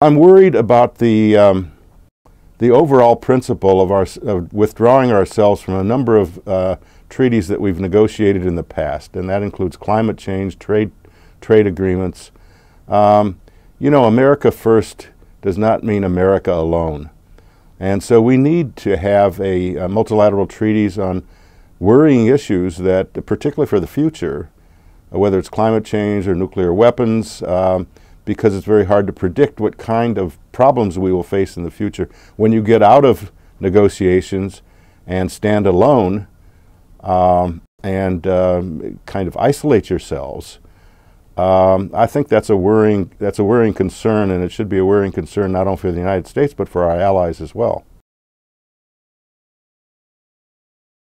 I'm worried about the overall principle of withdrawing ourselves from a number of treaties that we've negotiated in the past, and that includes climate change, trade agreements. You know, America first does not mean America alone, and so we need to have a multilateral treaties on worrying issues that, particularly for the future, whether it's climate change or nuclear weapons. Because it's very hard to predict what kind of problems we will face in the future. When you get out of negotiations and stand alone and kind of isolate yourselves, I think that's a worrying concern, and it should be a worrying concern not only for the United States but for our allies as well.